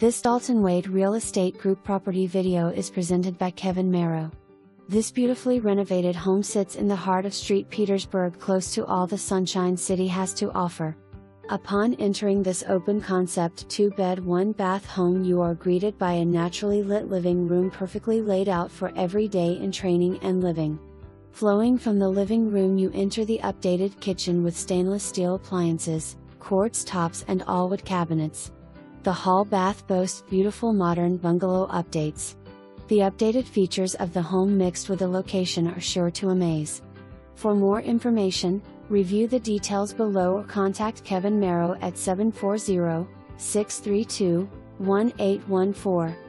This Dalton Wade Real Estate Group property video is presented by Kevin Marrow. This beautifully renovated home sits in the heart of Street Petersburg, close to all the Sunshine City has to offer. Upon entering this open concept 2-bed 1-bath home, you are greeted by a naturally lit living room perfectly laid out for every day in training and living. Flowing from the living room, you enter the updated kitchen with stainless steel appliances, quartz tops and all wood cabinets. The hall bath boasts beautiful modern bungalow updates. The updated features of the home mixed with the location are sure to amaze. For more information, review the details below or contact Kevin Marrow at 740-632-1814.